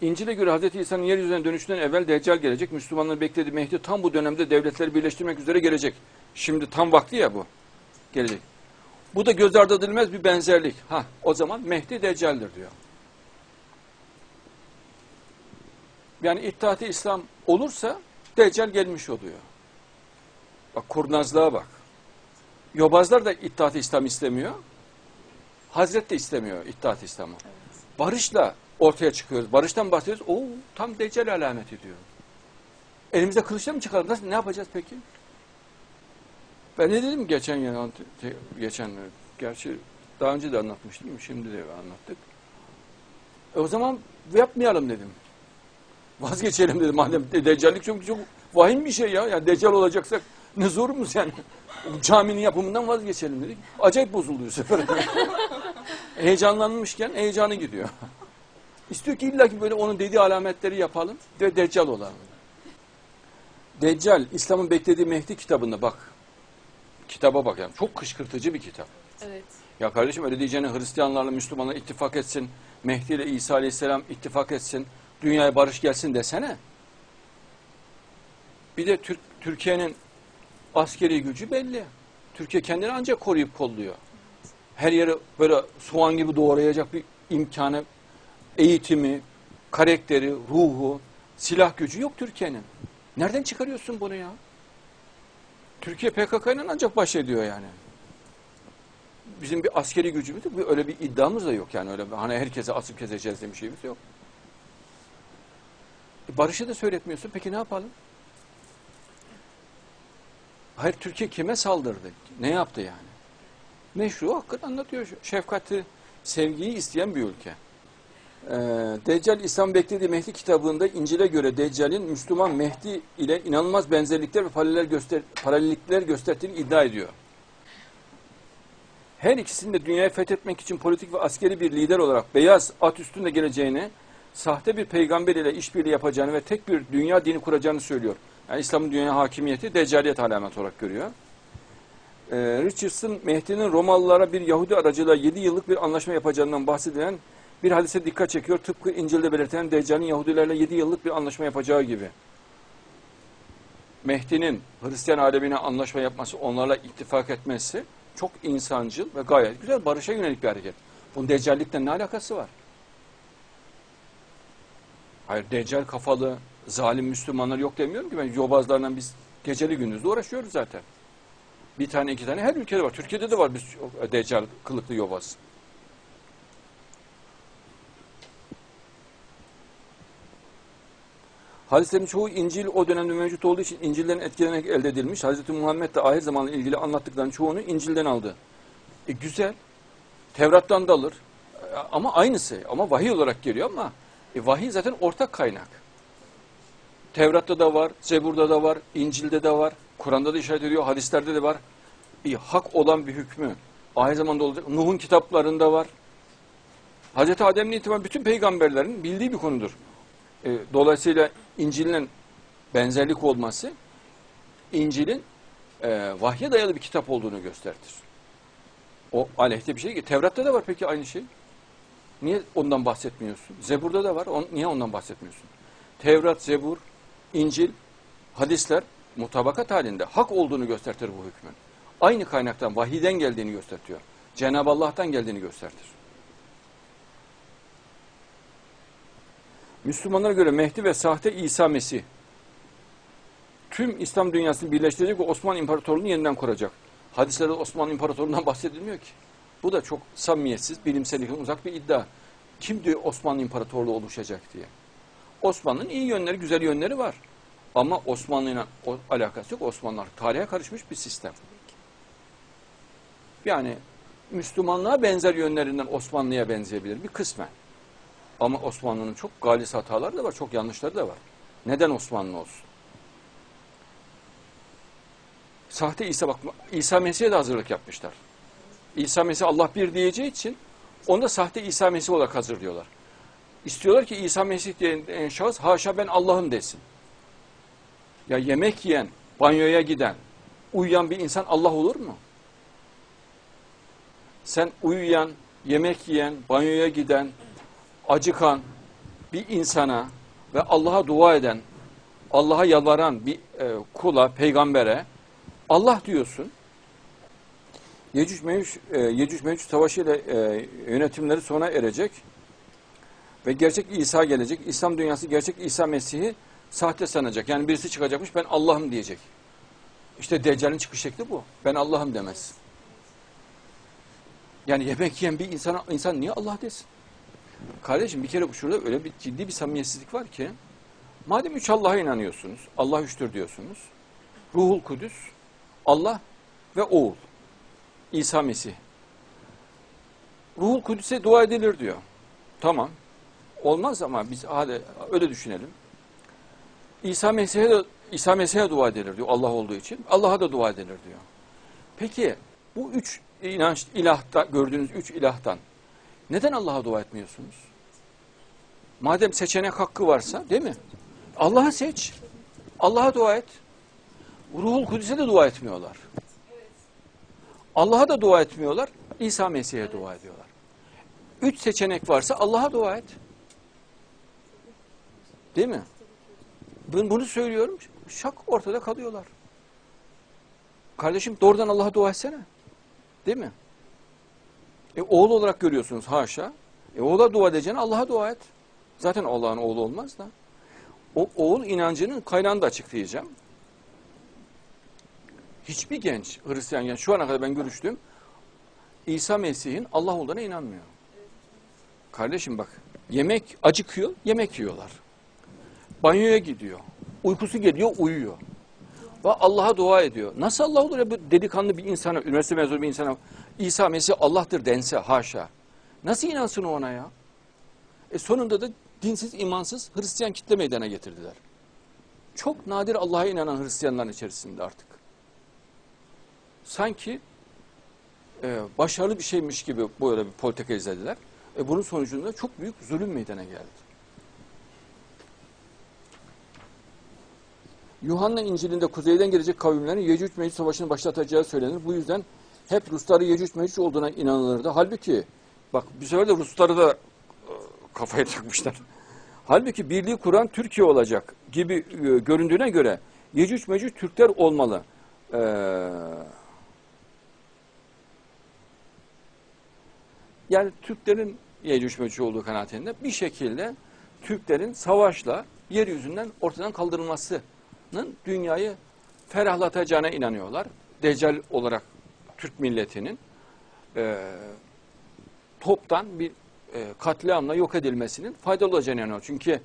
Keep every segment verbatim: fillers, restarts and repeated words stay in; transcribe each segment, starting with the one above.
İncil'e göre Hz. İsa'nın yeryüzüne dönüşünden evvel Deccal gelecek. Müslümanların beklediği Mehdi tam bu dönemde devletleri birleştirmek üzere gelecek. Şimdi tam vakti ya bu. Gelecek. Bu da göz ardı edilmez bir benzerlik. Ha, o zaman Mehdi Deccal'dir diyor. Yani İttihad-ı İslam olursa Deccal gelmiş oluyor. Bak kurnazlığa bak. Yobazlar da İttihad-ı İslam istemiyor. Hazret de istemiyor İttihad-ı İslam'ı. Evet. Barışla ortaya çıkıyoruz. Barıştan bahsediyoruz. Oo, tam Deccal alameti diyor. Elimizde kılıçla mı çıkaralım? Nasıl, ne yapacağız peki? Ben ne dedim geçen yana, geçen gerçi daha önce de anlatmıştım, şimdi de anlattık. E o zaman yapmayalım dedim. Vazgeçelim dedim madem. Deccallik çok, çok vahim bir şey ya. Yani Deccal olacaksak ne zorumuz yani. Caminin yapımından vazgeçelim dedik. Acayip bozuldu bu sefer. Heyecanlanmışken heyecanı gidiyor. İstiyor ki illa ki böyle onun dediği alametleri yapalım ve Deccal olalım. Deccal, İslam'ın beklediği Mehdi kitabında bak. Kitaba bak yani. Çok kışkırtıcı bir kitap. Evet. Ya kardeşim öyle diyeceğine Hristiyanlarla Müslümanlar ittifak etsin. Mehdi ile İsa Aleyhisselam ittifak etsin. Dünyaya barış gelsin desene. Bir de Türk, Türkiye'nin askeri gücü belli. Türkiye kendini ancak koruyup kolluyor. Her yere böyle soğan gibi doğrayacak bir imkanı, eğitimi, karakteri, ruhu, silah gücü yok Türkiye'nin. Nereden çıkarıyorsun bunu ya? Türkiye P K K'yla ancak baş ediyor yani. Bizim bir askeri gücümüz yok. Öyle bir iddiamız da yok yani. Öyle hani herkese asıp keseceğiz diye bir şeyimiz yok. E barışı da söyletmiyorsun. Peki ne yapalım? Hayır, Türkiye kime saldırdı? Ne yaptı yani? Meşru hakkını anlatıyor. Şefkati, sevgiyi isteyen bir ülke. Ee, Deccal, İslam beklediği Mehdi kitabında İncil'e göre Deccal'in Müslüman Mehdi ile inanılmaz benzerlikler ve paraleller, göster paralellikler gösterdiğini iddia ediyor. Her ikisinin de dünyayı fethetmek için politik ve askeri bir lider olarak beyaz at üstünde geleceğini, sahte bir peygamber ile işbirliği yapacağını ve tek bir dünya dini kuracağını söylüyor. Yani İslam'ın dünya hakimiyeti Deccaliyet alamet olarak görüyor. Ee, Richardson, Mehdi'nin Romalılara bir Yahudi aracılığıyla yedi yıllık bir anlaşma yapacağından bahsedilen bir hadise dikkat çekiyor. Tıpkı İncil'de belirtilen Deccal'in Yahudilerle yedi yıllık bir anlaşma yapacağı gibi. Mehdi'nin Hristiyan alemine anlaşma yapması, onlarla ittifak etmesi çok insancıl ve gayet güzel barışa yönelik bir hareket. Bunun Deccal'likle ne alakası var? Hayır, Deccal kafalı zalim Müslümanlar yok demiyorum ki ben. Yobazlarla biz geceli gündüzle uğraşıyoruz zaten. Bir tane iki tane her ülkede var. Türkiye'de de var biz Deccal kılıklı yobaz. Hadislerin çoğu İncil o dönemde mevcut olduğu için İncil'den etkilenerek elde edilmiş. Hz. Muhammed de ahir zamanla ilgili anlattıklarının çoğunu İncil'den aldı. E güzel. Tevrat'tan da alır. Ama aynısı. Ama vahiy olarak geliyor ama e, vahiy zaten ortak kaynak. Tevrat'ta da var, Zebur'da da var, İncil'de de var, Kur'an'da da işaret ediyor, hadislerde de var. E, hak olan bir hükmü. Ahir zamanda olacak. Nuh'un kitaplarında var. Hz. Adem'le itibaren bütün peygamberlerin bildiği bir konudur. E, dolayısıyla İncil'in benzerlik olması, İncil'in e, vahye dayalı bir kitap olduğunu gösterir. O aleyhte bir şey ki. Tevrat'ta da var peki aynı şey. Niye ondan bahsetmiyorsun? Zebur'da da var. On, niye ondan bahsetmiyorsun? Tevrat, Zebur, İncil, hadisler mutabakat halinde hak olduğunu gösterir bu hükmün. Aynı kaynaktan, vahiyden geldiğini gösteriyor. Cenab-ı Allah'tan geldiğini gösterir. Müslümanlara göre Mehdi ve sahte İsa Mesih tüm İslam dünyasını birleştirecek ve Osmanlı İmparatorluğunu yeniden kuracak. Hadislerde Osmanlı İmparatorluğundan bahsedilmiyor ki. Bu da çok samimiyetsiz, bilimsellikten uzak bir iddia. Kim diyor Osmanlı İmparatorluğu oluşacak diye. Osmanlı'nın iyi yönleri, güzel yönleri var. Ama Osmanlı'yla alakası yok. Osmanlılar tarihe karışmış bir sistem. Yani Müslümanlığa benzer yönlerinden Osmanlı'ya benzeyebilir bir kısmen. Ama Osmanlı'nın çok galis hataları da var, çok yanlışları da var. Neden Osmanlı olsun? Sahte İsa, bak İsa Mesih'e de hazırlık yapmışlar. İsa Mesih Allah bir diyeceği için onu da sahte İsa Mesih olarak hazırlıyorlar. İstiyorlar ki İsa Mesih diyen şahıs haşa ben Allah'ım desin. Ya yemek yiyen, banyoya giden, uyuyan bir insan Allah olur mu? Sen uyuyan, yemek yiyen, banyoya giden, acıkan, bir insana ve Allah'a dua eden, Allah'a yalvaran bir e, kula, peygambere Allah diyorsun. Yecüc-Mecüc e, Yecüc-Mecüc savaşıyla e, yönetimleri sona erecek ve gerçek İsa gelecek. İslam dünyası gerçek İsa Mesih'i sahte sanacak. Yani birisi çıkacakmış, ben Allah'ım diyecek. İşte Deccal'in çıkış şekli bu. Ben Allah'ım demez. Yani yemek yiyen bir insana, insan niye Allah desin? Kardeşim, bir kere şurada öyle bir ciddi bir samimiyetsizlik var ki, madem üç Allah'a inanıyorsunuz, Allah üçtür diyorsunuz, Ruhul Kudüs, Allah ve Oğul, İsa Mesih. Ruhul Kudüs'e dua edilir diyor. Tamam, olmaz ama biz hadi öyle düşünelim. İsa Mesih'e de İsa Mesih'e dua edilir diyor, Allah olduğu için. Allah'a da dua edilir diyor. Peki bu üç inanç ilahta, gördüğünüz üç ilahtan neden Allah'a dua etmiyorsunuz? Madem seçenek hakkı varsa, değil mi? Allah'ı seç. Allah'a dua et. Ruhul Kudüs'e de dua etmiyorlar. Allah'a da dua etmiyorlar. İsa Mesih'e dua ediyorlar. Üç seçenek varsa Allah'a dua et. Değil mi? Ben bunu söylüyorum. Şak ortada kalıyorlar. Kardeşim, doğrudan Allah'a dua etsene. Değil mi? E, oğul olarak görüyorsunuz, haşa. E, oğula dua edeceğine Allah'a dua et. Zaten Allah'ın oğlu olmaz da. O oğul inancının kaynağını da açıklayacağım. Hiçbir genç, Hristiyan genç, şu ana kadar ben görüştüm, İsa Mesih'in Allah olduğuna inanmıyor. Kardeşim bak, yemek acıkıyor, yemek yiyorlar. Banyoya gidiyor, uykusu geliyor, uyuyor. Ve Allah'a dua ediyor. Nasıl Allah olur ya, bu delikanlı bir insana, üniversite mezunu bir insana İsa Mesih Allah'tır dense, haşa. Nasıl inansın ona ya? E sonunda da dinsiz, imansız Hristiyan kitle meydana getirdiler. Çok nadir Allah'a inanan Hristiyanların içerisinde artık. Sanki e, başarılı bir şeymiş gibi böyle bir politika izlediler. E bunun sonucunda çok büyük zulüm meydana geldi. Yuhanna İncili'nde kuzeyden gelecek kavimlerin Yecüc-Mecüc savaşını başlatacağı söylenir. Bu yüzden hep Rusları Yecüc-Mecüc olduğuna inanılırdı. Halbuki bak, bir sefer de Rusları da kafaya takmışlar. Halbuki birliği kuran Türkiye olacak gibi e, göründüğüne göre Yecüc-Mecüc Türkler olmalı. Ee, yani Türklerin Yecüc-Mecüc olduğu kanaatinde bir şekilde Türklerin savaşla yeryüzünden ortadan kaldırılması dünyayı ferahlatacağına inanıyorlar. Deccal olarak Türk milletinin e, toptan bir e, katliamla yok edilmesinin faydalı olacağına inanıyor. Çünkü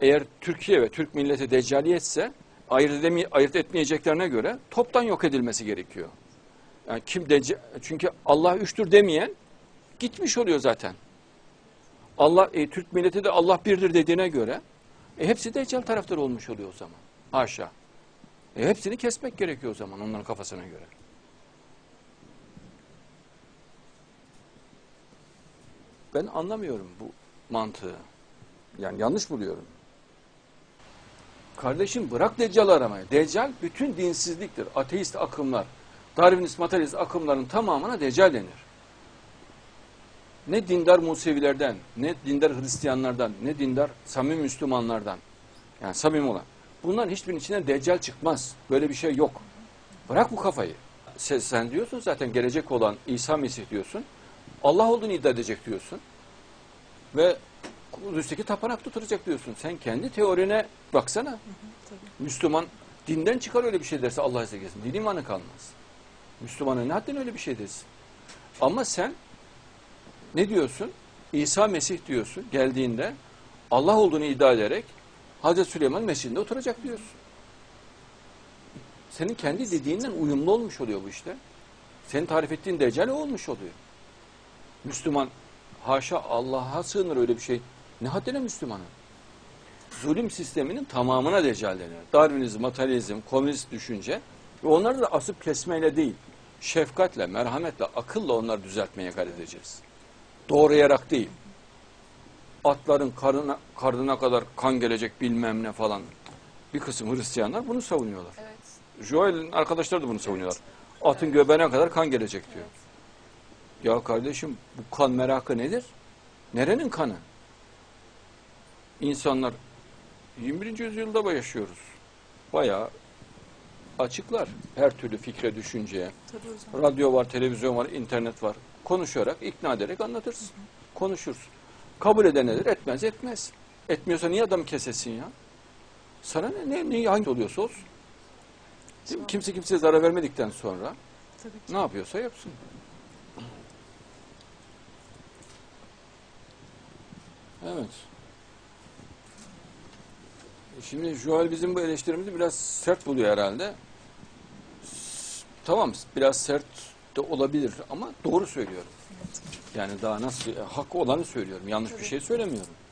eğer Türkiye ve Türk milleti Deccaliyetse ayırt, ayırt etmeyeceklerine göre toptan yok edilmesi gerekiyor. Yani kim Deccal, çünkü Allah üçtür demeyen gitmiş oluyor zaten. Allah e, Türk milleti de Allah birdir dediğine göre E hepsi Deccal taraftarı olmuş oluyor o zaman. Haşa. E hepsini kesmek gerekiyor o zaman onların kafasına göre. Ben anlamıyorum bu mantığı. Yani yanlış buluyorum. Kardeşim, bırak Deccal'ı aramayı. Deccal bütün dinsizliktir. Ateist akımlar, Darwinist, materyalist akımların tamamına Deccal denir. Ne dindar Musevilerden, ne dindar Hristiyanlardan, ne dindar samimi Müslümanlardan, yani samimi olan. Bunların hiçbirinin içinden Deccal çıkmaz. Böyle bir şey yok. Bırak bu kafayı. Sen, sen diyorsun zaten gelecek olan İsa Mesih diyorsun. Allah olduğunu iddia edecek diyorsun. Ve Kudüs'teki tapınak tutulacak diyorsun. Sen kendi teorine baksana. Hı hı, tabii. Müslüman dinden çıkar öyle bir şey derse, Allah izle gelsin. Din imanı kalmaz. Müslümanın ne hadden öyle bir şey dersin. Ama sen ne diyorsun? İsa Mesih diyorsun, geldiğinde Allah olduğunu iddia ederek Hazreti Süleyman mescidinde oturacak diyorsun. Senin kendi dediğinden uyumlu olmuş oluyor bu işte. Senin tarif ettiğin Deccal olmuş oluyor. Müslüman, haşa, Allah'a sığınır öyle bir şey. Ne haddine Müslümanın? Zulüm sisteminin tamamına Deccal deniyor. Darwinizm, materyalizm, komünist düşünce ve onları da asıp kesmeyle değil, şefkatle, merhametle, akılla onları düzeltmeye gayret edeceğiz. Doğrayarak değil. Atların karına, karnına kadar kan gelecek bilmem ne falan. Bir kısım Hristiyanlar bunu savunuyorlar. Evet. Joel'in arkadaşları da bunu savunuyorlar. Evet. Atın göbeğine kadar kan gelecek diyor. Evet. Ya kardeşim, bu kan merakı nedir? Nerenin kanı? insanlar yirmi birinci yüzyılda yaşıyoruz. Bayağı açıklar her türlü fikre, düşünceye. Radyo var, televizyon var, internet var. Konuşarak, ikna ederek anlatırsın. Hı hı. Konuşursun. Kabul eden nedir? Etmez, etmez. Etmiyorsa niye adam kesesin ya? Sana ne, ne hangi oluyorsa olsun. Değil mi? Kimse kimseye zarar vermedikten sonra ne yapıyorsa yapsın. Evet. Şimdi Joel bizim bu eleştirimizi biraz sert buluyor herhalde. Tamam, biraz sert de olabilir ama doğru söylüyorum. Yani daha nasıl, hakkı olanı söylüyorum. Yanlış bir şey söylemiyorum.